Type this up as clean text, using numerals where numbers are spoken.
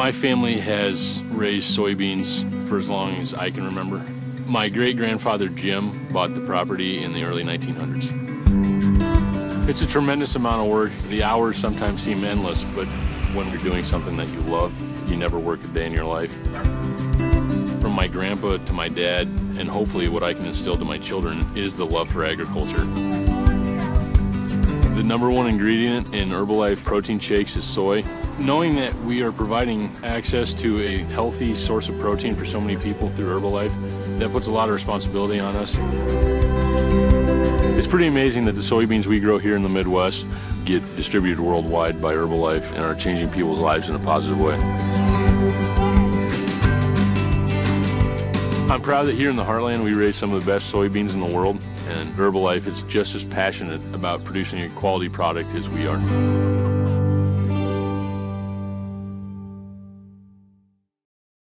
My family has raised soybeans for as long as I can remember. My great-grandfather Jim bought the property in the early 1900s. It's a tremendous amount of work. The hours sometimes seem endless, but when you're doing something that you love, you never work a day in your life. From my grandpa to my dad, and hopefully what I can instill to my children, is the love for agriculture. The #1 ingredient in Herbalife protein shakes is soy. Knowing that we are providing access to a healthy source of protein for so many people through Herbalife, that puts a lot of responsibility on us. It's pretty amazing that the soybeans we grow here in the Midwest get distributed worldwide by Herbalife and are changing people's lives in a positive way. I'm proud that here in the Heartland we raise some of the best soybeans in the world, and Herbalife is just as passionate about producing a quality product as we are.